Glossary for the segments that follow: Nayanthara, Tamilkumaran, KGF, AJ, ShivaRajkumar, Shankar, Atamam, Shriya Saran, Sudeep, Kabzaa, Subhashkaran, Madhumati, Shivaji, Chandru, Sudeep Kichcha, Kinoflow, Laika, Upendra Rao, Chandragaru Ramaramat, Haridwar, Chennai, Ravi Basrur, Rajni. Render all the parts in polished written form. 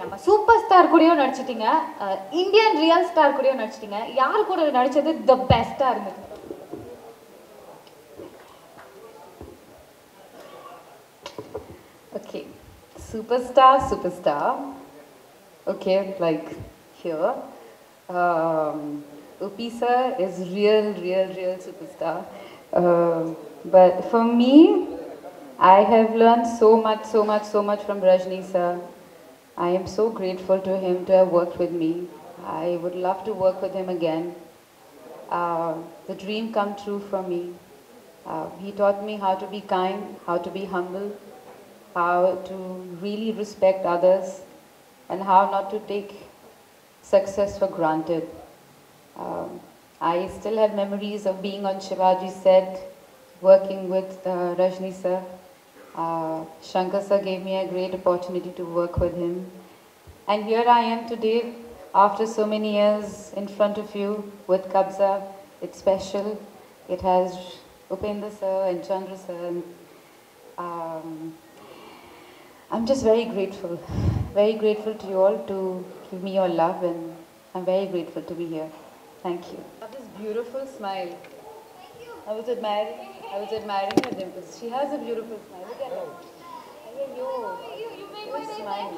நம்ம super star கூடயும் நடிச்சிட்டீங்க, Indian real star கூடயும் நடிச்சிட்டீங்க. யார் கூட நடிச்சது தி பெஸ்டா இருந்தது? Okay, super star super star. Okay, like here Upi sir is real superstar. But for me, I have learned so much from Rajni sir. I am so grateful to him to have worked with me. I would love to work with him again. The dream come true for me. He taught me how to be kind, how to be humble, how to really respect others, and how not to take success for granted. I still have memories of being on Shivaji's set, working with Rajni sir. Shankar sir gave me a great opportunity to work with him. And here I am today, after so many years, in front of you with Kabzaa. It's special. It has Upendra sir and Chandra sir. And, I'm just very grateful to you all to give me your love, and I'm very grateful to be here. Thank you. That is beautiful smile. Thank you. I was admiring her dimples. She has a beautiful smile. Look at her. You make my day. Thank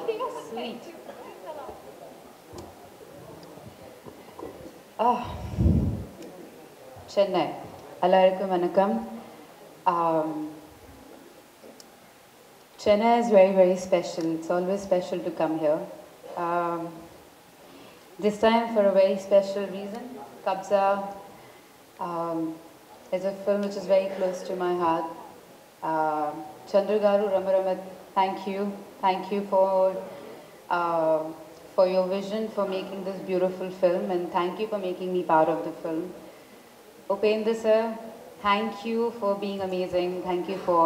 you. Sweet. Ah, Chennai. Alaikum Vanakkam. Chennai is very special. It's always special to come here. This time for a very special reason. Kabzaa is a film which is very close to my heart. Chandragaru Ramaramat, thank you for your vision for making this beautiful film, and thank you for making me part of the film. Upendra sir, thank you for being amazing. Thank you for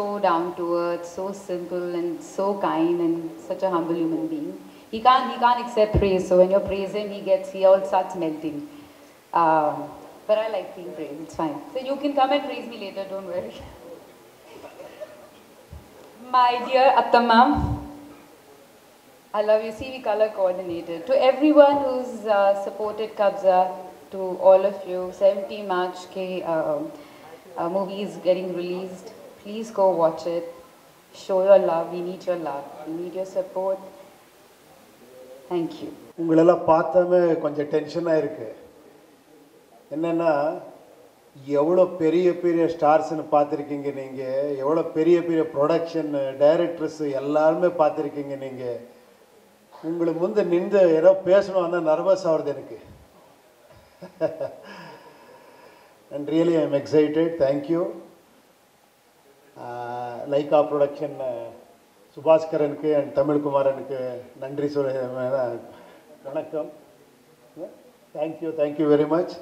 so down to earth, so simple and so kind, and such a humble human being. He can't accept praise, so when you praise him, he all starts melting. But I like being praised. It's fine. So you can come and praise me later. Don't worry. My dear Atamam, I love you. See, we color coordinated. To everyone who's supported Kabzaa, to all of you, 17 March ke movie is getting released. Please go watch it. Show your love. We need your love. We need your support. Thank you. உங்களெல்லாம் பார்த்தாமே கொஞ்சம் டென்ஷனாக இருக்குது. என்னென்னா எவ்வளோ பெரிய ஸ்டார்ஸ்ன்னு பார்த்துருக்கீங்க நீங்கள், எவ்வளோ பெரிய ப்ரொடக்ஷன் டைரக்டர்ஸு எல்லாருமே பார்த்துருக்கீங்க நீங்கள். உங்களுக்கு முந்தை நின்று ஏதோ பேசணும்னா நர்வஸ் ஆகுறது எனக்கு. And really I am excited. Thank you. Lyca production சுபாஷ்கரனுக்கு அண்ட் தமிழ்குமாரனுக்கு நன்றி சொல்ல வணக்கம். Thank you very much.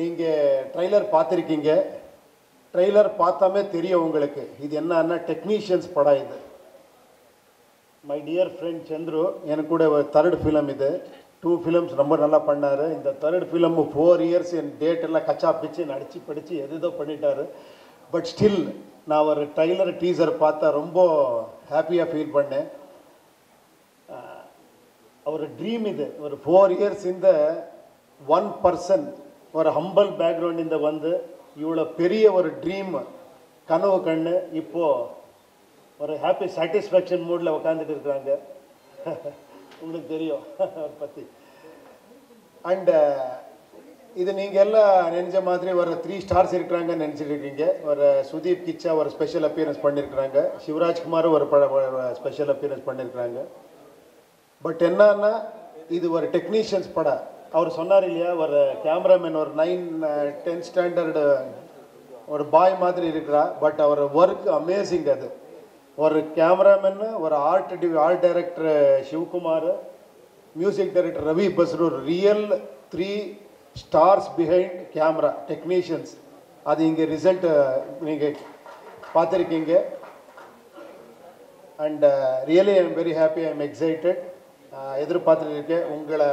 நீங்கள் ட்ரெய்லர் பார்த்துருக்கீங்க. ட்ரெய்லர் பார்த்தாமே தெரியும் உங்களுக்கு இது என்னன்னா டெக்னீஷியன்ஸ் படம் இது. மை டியர் ஃப்ரெண்ட் சந்துரு, எனக்கு கூட தேர்ட் ஃபிலிம் இது. 2 films ரொம்ப நல்லா பண்ணார். இந்த தேர்ட் ஃபிலிமு 4 years என் டேட்டெல்லாம் கச்சா பிச்சு நடித்து படித்து எதுதோ பண்ணிட்டார். பட் ஸ்டில் நான் ஒரு ட்ரெய்லர் டீசர் பார்த்தா ரொம்ப ஹாப்பியாக ஃபீல் பண்ணேன். அவர் ட்ரீம் இது ஒரு 4 years இந்த 1 person ஒரு ஹம்பல் பேக்ரவுண்ட் இந்த வந்து இவ்வளோ பெரிய ஒரு ட்ரீம் கனவு கண்ணு இப்போது ஒரு ஹாப்பி சாட்டிஸ்ஃபேக்ஷன் மூடில் உட்காந்துட்டு இருக்கிறாங்க. உங்களுக்கு தெரியும் அவரை பற்றி. அண்டு இது நீங்கள் எல்லாம் நினைச்ச மாதிரி ஒரு 3 stars இருக்கிறாங்கன்னு நினச்சிட்டு இருக்கீங்க. ஒரு சுதீப் கிச்சா ஒரு ஸ்பெஷல் அப்பியரன்ஸ் பண்ணியிருக்கிறாங்க. சிவராஜ்குமார் ஒரு ஸ்பெஷல் அப்பியரன்ஸ் பண்ணியிருக்கிறாங்க. பட் என்னன்னா இது ஒரு டெக்னீஷியன்ஸ் படம். அவர் சொன்னார் இல்லையா, ஒரு கேமராமேன் ஒரு 9-10 ஸ்டாண்டர்டு ஒரு பாய் மாதிரி இருக்கிறா. பட் அவர் ஒர்க் அமேசிங். அது ஒரு கேமராமேன், ஒரு art director Sivakumar, music director Ravi Basrur, real 3 stars behind camera technicians. அது இங்கே ரிசல்ட் நீங்கள் பார்த்துருக்கீங்க. And really I am very happy. I am excited. எதிர்பார்த்துட்டு இருக்கேன் உங்களை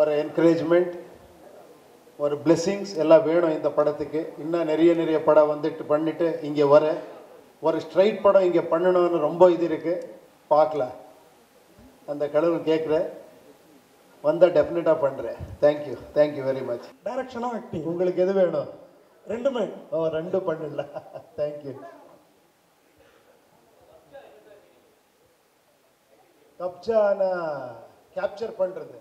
ஒரு என்கரேஜ்மெண்ட், ஒரு பிளெஸ்ஸிங்ஸ் எல்லாம் வேணும் இந்த படத்துக்கு. இன்னும் நிறைய படம் வந்துட்டு பண்ணிவிட்டு இங்கே வர ஒரு ஸ்ட்ரைட் படம் இங்கே பண்ணணும்னு ரொம்ப இது இருக்குது, பார்க்கலாம். அந்த கடவுள் கேட்குறேன், வந்தால் டெஃபினட்டாக பண்ணுறேன். Thank you, thank you very much. டைரக்ஷனாக ஆக்டிங் உங்களுக்கு எது வேணும்? ரெண்டுமே. ஓ, ரெண்டும் பண்ணல. தேங்க்யூ. கப்சானா கேப்சர் பண்ணுறது.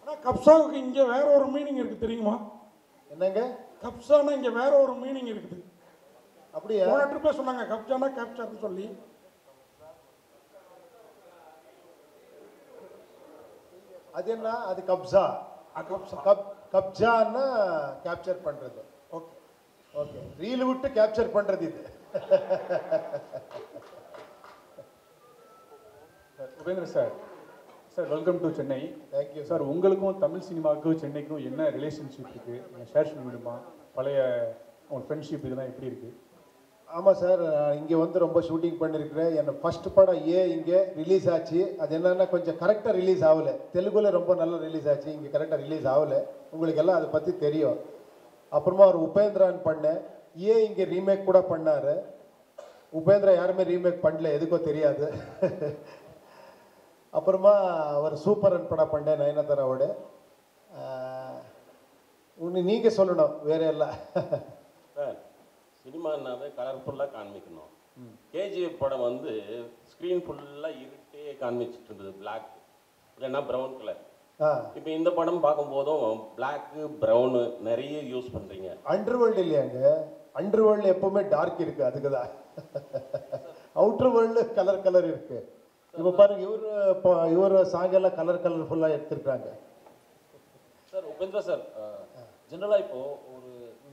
ஆனால் கப்சாவுக்கு இங்கே வேற ஒரு மீனிங் இருக்குது தெரியுமா? என்னங்க? கப்சானா இங்கே வேற ஒரு மீனிங் இருக்குது. அப்படியே ட்ரிப்பே சொன்னாங்க கப்சானா கேப்சர்னு சொல்லி. அது என்ன? அது கப்சா. கப்சான்னா கேப்சர் பண்ணுறது. ஓகே ஓகே, ரீல் விட்டு கேப்சர் பண்ணுறது இது. Upendra sir, sir welcome to Chennai. Thank you sir. உங்களுக்கும் தமிழ் சினிமாவுக்கும் சென்னைக்கும் என்ன ரிலேஷன்ஷிப் இருக்குது? நீங்கள் ஷேர் பண்ண முடியுமா? பழைய உங்கள் ஃப்ரெண்ட்ஷிப் இதெல்லாம் எப்படி இருக்குது? ஆமாம் சார், இங்கே வந்து ரொம்ப ஷூட்டிங் பண்ணியிருக்கிறேன். என்னை ஃபஸ்ட்டு படம் இங்கே ரிலீஸ் ஆச்சு. அது என்னென்னா கொஞ்சம் கரெக்டாக ரிலீஸ் ஆகலை. தெலுங்குல ரொம்ப நல்லா ரிலீஸ் ஆச்சு, இங்கே கரெக்டாக ரிலீஸ் ஆகலை. உங்களுக்கெல்லாம் அதை பற்றி தெரியும். அப்புறமா ஒரு உபேந்திரான்னு பண்ணேன். இங்கே ரீமேக் கூட பண்ணார். உபேந்திரா யாருமே ரீமேக் பண்ணல, எதுக்கோ தெரியாது. அப்புறமா அவர் சூப்பரன் படம் பண்ணேன் நயனதாராவோட. ஒன்று நீங்கள் சொல்லணும், வேற எல்லாம் சார். சினிமானாவே கலர்ஃபுல்லாக காண்பிக்கணும். கேஜிஎஃப் படம் வந்து ஸ்க்ரீன் ஃபுல்லாக இருட்டே காண்பிச்சுட்டு இருந்தது, பிளாக் இல்லைன்னா ப்ரௌன் கலர். இப்போ இந்த படம் பார்க்கும்போதும் பிளாக்கு ப்ரௌனு நிறைய யூஸ் பண்ணுறீங்க. அண்டர்வேர்ல்டு இல்லையாங்க? அண்டர்வேர்ல்டு எப்போவுமே டார்க் இருக்குது, அதுக்கு தான். அவுட்டர் வேர்ல்டு கலர் கலர் இருக்குது. இப்போ பாருங்க, இவர் சாங்கெல்லாம் கலர் கலர்ஃபுல்லாக எடுத்துருக்காங்க சார். உபேந்திரா சார், ஜென்ரலாக இப்போது ஒரு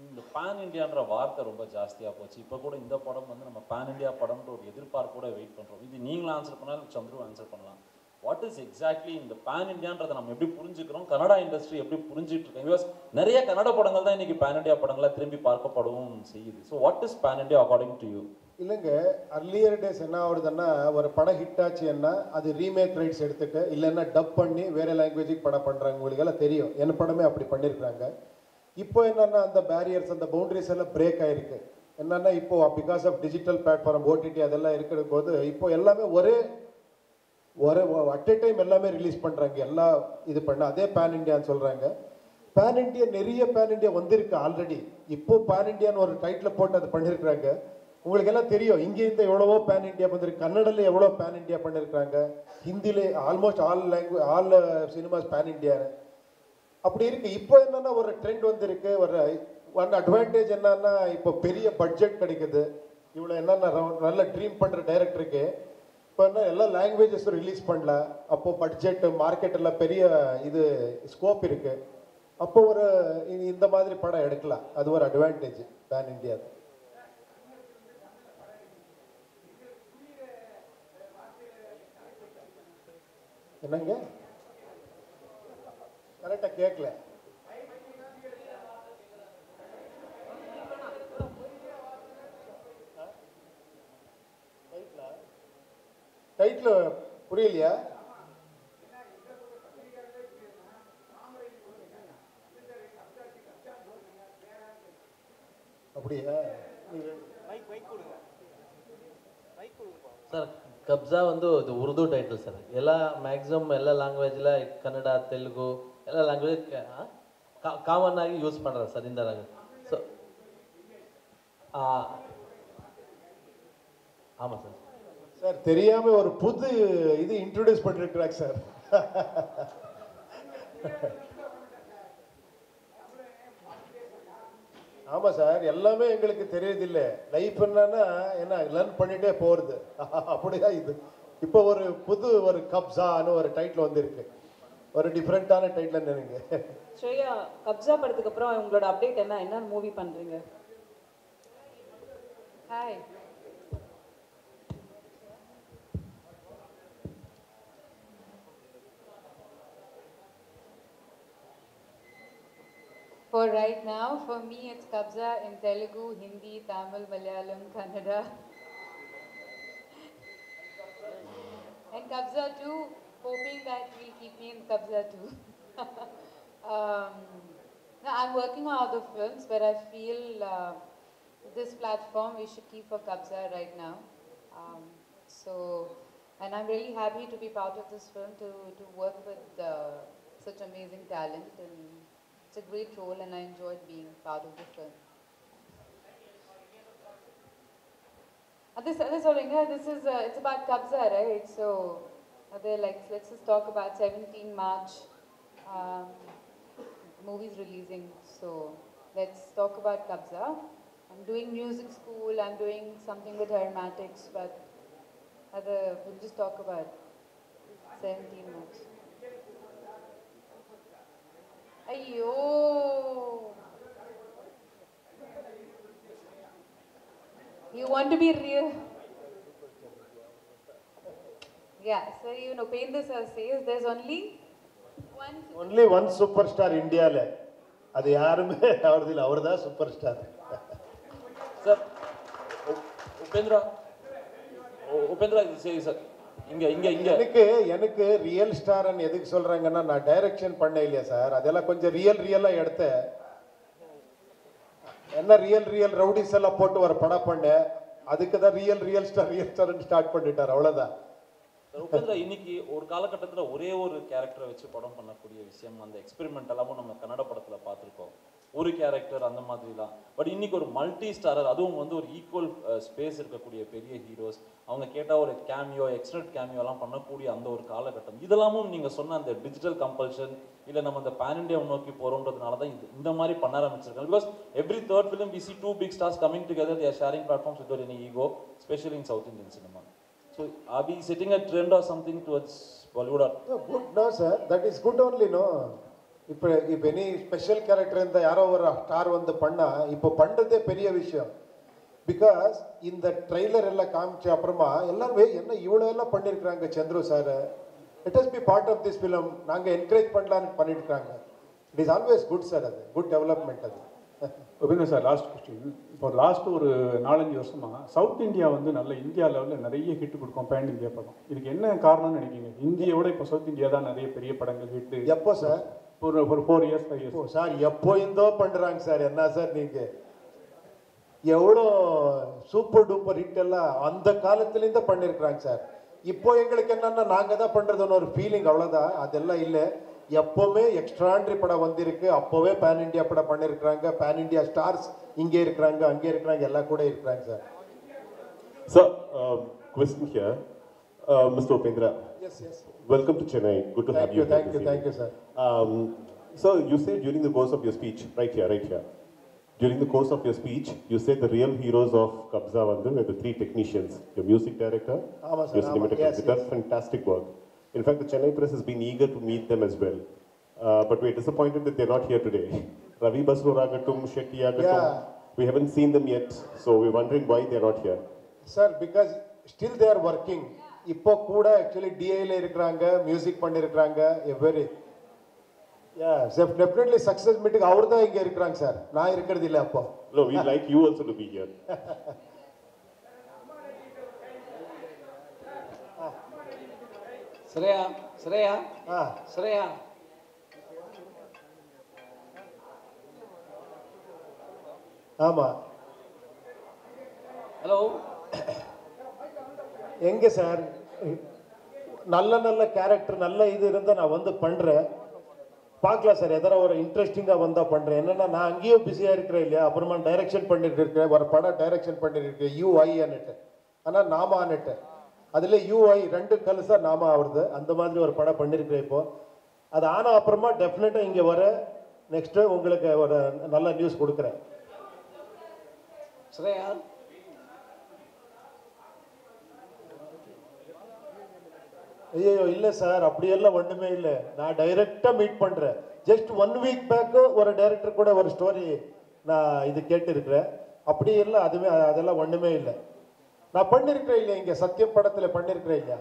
இந்த பேன் இண்டியான்ற வார்த்தை ரொம்ப ஜாஸ்தியாக போச்சு. இப்போ கூட இந்த படம் வந்து நம்ம பேன் இண்டியா படம்ன்ற ஒரு எதிர்பார்ப்போட வெயிட் பண்ணுறோம். இது நீங்களும் ஆன்சர் பண்ணாலும் சந்துரு ஆன்சர் பண்ணலாம். வாட் இஸ் எக்ஸாக்ட்லி இந்த பேன் இண்டியான்றதை நம்ம எப்படி புரிஞ்சுக்கிறோம்? கன்னடா இண்டஸ்ட்ரி எப்படி புரிஞ்சிட்டு இருக்கோம்? பிகாஸ் நிறைய கன்னட படங்கள் தான் இன்றைக்கி பேன் இண்டியா படங்களாக திரும்பி பார்க்கப்படவும் செய்யுது. So what is pan India according to you? இல்லைங்க, அர்லியர் டேஸ் என்ன ஆகுதுன்னா, ஒரு படம் ஹிட் ஆச்சுன்னா அது ரீமேக் ரைட்ஸ் எடுத்துகிட்டு இல்லைன்னா டப் பண்ணி வேறு லாங்குவேஜுக்கு படம் பண்ணுறாங்க. உங்களுக்கெல்லாம் தெரியும், என் படமே அப்படி பண்ணியிருக்காங்க. இப்போ என்னென்னா அந்த பேரியர்ஸ், அந்த பவுண்ட்ரிஸ் எல்லாம் பிரேக் ஆகிருக்கு. என்னென்னா இப்போது because of digital platform, OTT அதெல்லாம் இருக்கிற போது இப்போ எல்லாமே ஒரே அட் எ டைம் எல்லாமே ரிலீஸ் பண்ணுறாங்க. எல்லாம் இது பண்ண அதே பேன் இண்டியான்னு சொல்கிறாங்க. பேன் இண்டியா நிறைய பேன் இண்டியா வந்திருக்கு ஆல்ரெடி. இப்போது பேன் இண்டியான்னு ஒரு டைட்டில் போட்டு அது பண்ணியிருக்கிறாங்க. உங்களுக்கு எல்லாம் தெரியும், இங்கேருந்து எவ்வளவோ பேன் இண்டியா பண்ணிருக்கு. கன்னடில் எவ்வளோ பேன் இண்டியா பண்ணியிருக்காங்க, ஹிந்தியில் almost all cinemas pan India அப்படி இருக்குது. இப்போ என்னென்னா ஒரு ட்ரெண்ட் வந்துருக்கு. ஒரு ஒன் அட்வான்டேஜ் என்னன்னா, இப்போ பெரிய பட்ஜெட் கிடைக்குது. இவ்வளோ என்னென்னா நல்ல ட்ரீம் பண்ணுற டைரக்டருக்கு இப்போ என்ன எல்லா லாங்குவேஜஸும் ரிலீஸ் பண்ணல. அப்போது பட்ஜெட்டு மார்க்கெட்டில் பெரிய இது ஸ்கோப் இருக்குது. அப்போது ஒரு இந்த மாதிரி படம் எடுக்கலாம். அது ஒரு அட்வான்டேஜ் பேன் இண்டியா. என்னங்க கரெக்டாக கேட்கல? டைட்டில் புரியலையா? அப்படியா? சார் கப்சா வந்து இது உருது டைட்டில் சார். எல்லா மேக்ஸிமம் எல்லா லாங்குவேஜில் கன்னடா தெலுங்கு எல்லா லாங்குவேஜ் காமனாகி யூஸ் பண்ணுறாங்க சார் இந்த லாங்குவேஜ். ஸோ ஆமாம் சார். சார் தெரியாமல் ஒரு புது இது இன்ட்ரடியூஸ் பண்ணிருக்கிறாங்க சார். ஆமாம் சார், எல்லாமே எங்களுக்கு தெரியதில்லை. லைஃப் என்னன்னா என்ன லேர்ன் பண்ணிகிட்டே போகிறது, அப்படிதான் இது. இப்போ ஒரு புது ஒரு கப்சான்னு ஒரு டைட்டில் வந்துருக்கு, ஒரு டிஃப்ரெண்ட்டான டைட்டில் நினைங்க. ஸ்ரேயா, கப்சா படத்துக்கு அப்புறம் உங்களோட அப்டேட் என்ன? என்ன மூவி பண்ணுறீங்க? Hi, for right now for me it's Kabzaa in Telugu, Hindi, Tamil, Malayalam, Kannada and Kabzaa too, hoping that will keep me in Kabzaa too. I'm working on other films, but I feel this platform we should keep for Kabzaa right now. And I'm really happy to be part of this film, to work with such amazing talent, and it's a great role, and I enjoyed being part of the film. It's about Kabzaa, right? So let's just talk about 17 March, movies releasing. So let's talk about Kabzaa. I'm doing music school. I'm doing something with aromatics, but we'll just talk about 17 March. Ayyo. You want to be real? Yeah, so you know, Upendra says there's only one. Only one superstar in India. That's the superstar. Sir, Upendra says, sir. எனக்கு real star ன்னு எதுக்கு சொல்றாங்கன்னா நான் direction பண்ண இல்லையா sir அதெல்லாம் கொஞ்சம் ரியலா எடுத்து என்ன ரியல் ரவுடிஸ் எல்லாம் போட்டு வர படம் பண்ண அதுக்கு தான் ரியல் ஸ்டார் ன்னு ஸ்டார்ட் பண்ணிட்டார் அவ்வளவுதான் Upendra இன்னைக்கு ஒரு காலகட்டத்துல ஒரே ஒரு கரெக்டரை வச்சு படம் பண்ணக்கூடிய விஷயம் அந்த எக்ஸ்பெரிமென்ட் எல்லாமும் நம்ம கன்னட படத்துல பாத்துறோம் ஒரு கரெக்டர் அந்த மாதிரிலாம் பட் இன்னைக்கு ஒரு மல்டி ஸ்டாரர் அதுவும் வந்து ஒரு ஈக்குவல் ஸ்பேஸ் இருக்கக்கூடிய பெரிய ஹீரோஸ் அவங்க கேட்டால் ஒரு கேமியோ எக்ஸ்ட்ரட் கேமியோலாம் பண்ணக்கூடிய அந்த ஒரு காலகட்டம் இதெல்லாமும் நீங்கள் சொன்ன அந்த டிஜிட்டல் கம்பல்ஷன் இல்லை நம்ம அந்த பேன் இண்டியா நோக்கி போகிறோன்றதுனால தான் இது இந்த மாதிரி பண்ண ஆரம்பிச்சிருக்காங்க because every third film we see 2 big stars coming together they are sharing platforms with ஒரு ego specially in South Indian cinema so are we setting a trend or something towards Bollywood or good no sir that is good only no இப்போ இப்போ any special character இருந்தால் யாரோ ஒரு star வந்து பண்ணால் இப்போ பண்ணுறதே பெரிய விஷயம் பிகாஸ் இந்த ட்ரெய்லர் எல்லாம் காமிச்ச அப்புறமா எல்லாருமே என்ன இவ்வளோ எல்லாம் பண்ணியிருக்கிறாங்க Chandru sir it has be part of this film நாங்கள் என்கரேஜ் பண்ணலான்னு பண்ணியிருக்கிறாங்க it is always good sir அது குட் டெவலப்மெண்ட் அது அப்படின்னா சார் லாஸ்ட் கொஸ்டின் இப்போ லாஸ்ட் ஒரு 4-5 வருஷமாக சவுத் இந்தியா வந்து நல்ல இந்தியா லெவலில் நிறைய ஹிட் கொடுக்கும் பேன் இந்தியா படம் இதுக்கு என்ன காரணம்னு நினைக்கிறீங்க இந்தியாவோட இப்போ சவுத் இந்தியா தான் நிறைய பெரிய படங்கள் ஹிட்டு எப்போ சார் ஒரு 4 years 5 years சார் எப்போ இருந்தோ பண்ணுறாங்க சார் என்ன சார் நீங்கள் எவ்வளோ சூப்பர் டூப்பர் ஹிட் எல்லாம் அந்த காலத்துலேருந்து பண்ணியிருக்கிறாங்க சார் இப்போ எங்களுக்கு என்னன்னா நாங்கள் தான் பண்ணுறதுன்னு ஒரு ஃபீலிங் அவ்வளோதான் அதெல்லாம் இல்லை எப்போவுமே எக்ஸ்ட்ராண்ட்ரி படம் வந்திருக்கு அப்போவே பேன் இண்டியா படம் பண்ணியிருக்கிறாங்க பேன் இண்டியா ஸ்டார்ஸ் இங்கே இருக்கிறாங்க அங்கே இருக்கிறாங்க எல்லாம் கூட இருக்கிறாங்க sir sir question here Mr. Upendra. Yes. Welcome to Chennai. Good to have you. Thank you, sir. So you said during the course of your speech, right here. During the course of your speech, you said the real heroes of Kabzaa were the 3 technicians, your music director, your cinematographer. Yes. Fantastic work. In fact, the Chennai press has been eager to meet them as well. But we're disappointed that they're not here today. Ravi Basrur Agatum, Shetty Agatum. We haven't seen them yet, so we're wondering why they're not here. Sir, because still they are working. இப்போ கூட actually டிஐல இருக்கிறாங்க music பண்ணியிருக்கிறாங்க every definitely success மீட்டுக்கு அவர் தான் இங்கே இருக்கிறாங்க sir நான் இருக்கிறது இல்லை அப்போ like you also to be here Shreya ஆமாம் ஹலோ எங்கே சார் நல்ல கேரக்டர் நல்ல இது இருந்தால் நான் வந்து பண்ணுறேன் பார்க்கலாம் சார் எதனா ஒரு இன்ட்ரெஸ்டிங்காக வந்தால் பண்ணுறேன் என்னென்னா நான் அங்கேயோ பிஸியாக இருக்கிறேன் இல்லையா அப்புறமா டைரெக்ஷன் பண்ணிட்டு இருக்கிறேன் ஒரு படம் டைரெக்ஷன் பண்ணிட்டு இருக்கேன் UI-ன்னுட்டு ஆனால் நாமான்னுட்டு அதில் UI 2 கலசா நாம ஆகுறது அந்த மாதிரி ஒரு படம் பண்ணியிருக்கிறேன் இப்போது அது ஆனால் அப்புறமா டெஃபினட்டாக இங்கே வர நெக்ஸ்ட்டு உங்களுக்கு ஒரு நல்ல நியூஸ் கொடுக்குறேன் ஸ்ரேயா ஐயோ இல்லை சார் அப்படியெல்லாம் ஒன்றுமே இல்லை நான் டைரெக்டாக மீட் பண்ணுறேன் ஜஸ்ட் 1 வீக் பேக்கு ஒரு டைரக்டர் கூட ஒரு ஸ்டோரி நான் இது கேட்டுருக்கிறேன் அப்படியெல்லாம் அதெல்லாம் ஒன்றுமே இல்லை நான் பண்ணியிருக்கிறேன் இல்லையா இங்கே சத்தியம் படத்தில் பண்ணியிருக்கிறேன் இல்லையா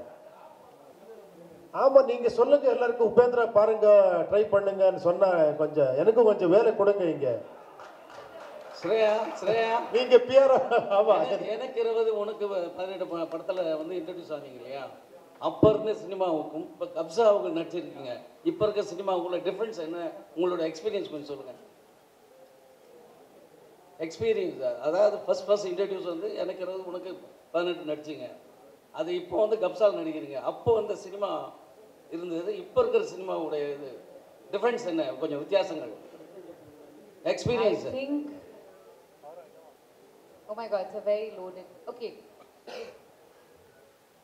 ஆமாம் நீங்கள் சொல்லுங்கள் எல்லாருக்கும் உபேந்திரா பாருங்கள் ட்ரை பண்ணுங்கன்னு சொன்னால் கொஞ்சம் எனக்கும் கொஞ்சம் வேலை கொடுங்க இங்கே நீங்கள் பிஆர் ஆமாம் எனக்கு 20 உனக்கு 18 படத்தில் வந்து இன்ட்ரடியூஸ் ஆனீங்க இல்லையா அப்போ இருந்த சினிமாவுக்கும் இப்போ கப்சாவுக்கு நடிச்சிருக்கீங்க இப்போ இருக்க சினிமாவுக்குள்ள டிஃப்ரென்ஸ் என்ன உங்களோட எக்ஸ்பீரியன்ஸ் கொஞ்சம் சொல்லுங்கள் experience. That's first introduce on the Yanakaro, one of Nudging. Are they upon the Kabzaa Nadigan? Upon the cinema, even the Ipurker cinema would have difference in Yasangal. Experience. I think. Oh my God, it's a very loaded. Okay.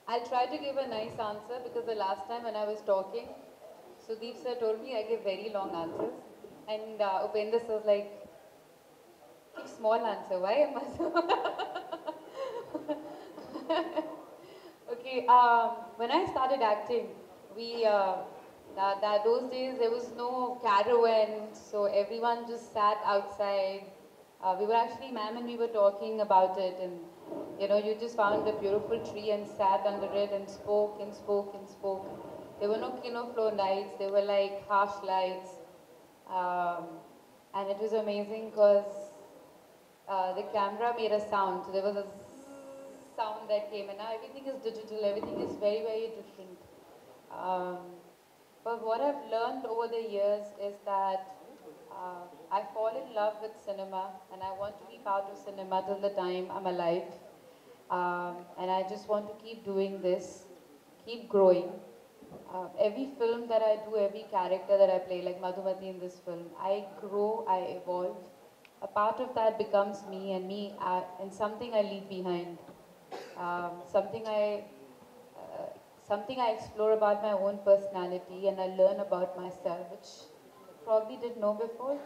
I'll try to give a nice answer because the last time when I was talking, Sudeep sir told me I gave very long answers. And Upendra sir was like, small answer, why am I so? Okay, when I started acting, we, those days there was no caravan, so everyone just sat outside. We were actually, ma'am and we were talking about it, and you know, you just found a beautiful tree and sat under it and spoke and spoke and spoke. There were no kinoflow lights, they were like harsh lights. And it was amazing because the camera made a sound. So there was a sound that came, and now everything is digital, everything is very, very different. But what I've learned over the years is that I fall in love with cinema, and I want to be part of cinema till the time I'm alive. And I just want to keep doing this, keep growing. Every film that I do, every character that I play, like Madhumati in this film, I grow, I evolve. A part of that becomes me, and me, and something I leave behind. Something I explore about my own personality, and I learn about myself, which I probably didn't know before.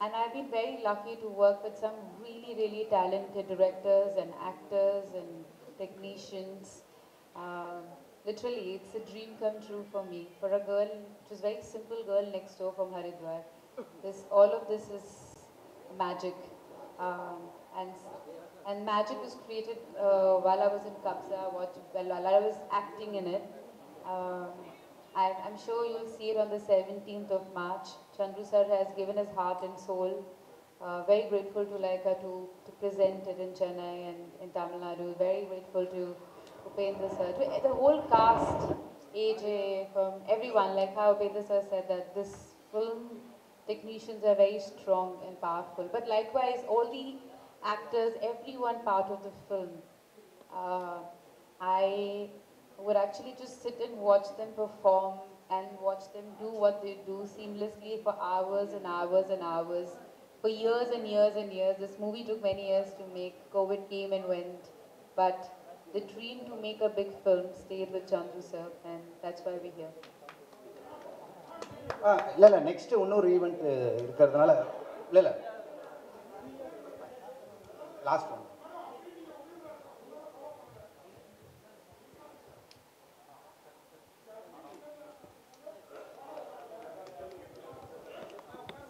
And I've been very lucky to work with some really, really talented directors and actors and technicians. Literally, it's a dream come true for me. For a girl, just very simple girl next door from Haridwar, this all of this is magic, and magic was created while I was in Kabzaa. While I was acting in it, I'm sure you'll see it on the 17th of March. Chandru sir has given his heart and soul. Very grateful to Laika to present it in Chennai and in Tamil Nadu. Very grateful to Upendra sir, the whole cast, AJ, from everyone, like how Upendra sir said that this film technicians are very strong and powerful. But likewise, all the actors, everyone part of the film. I would actually just sit and watch them perform and watch them do what they do seamlessly for hours and hours and hours, for years and years and years. This movie took many years to make. COVID came and went, but the dream to make a big film stayed with Chandru sir, and that's why we're here. Lala, next one event Lala. Last one.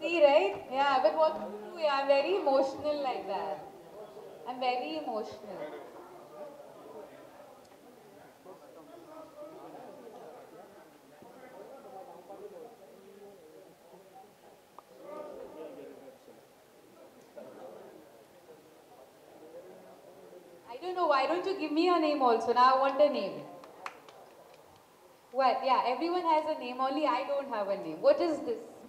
See, right? Yeah, but what do we? I'm very emotional like that. I'm very emotional. Why don't you give me a name also? Now I want a name. What? Yeah, everyone has a name, only I don't have a name. What is this?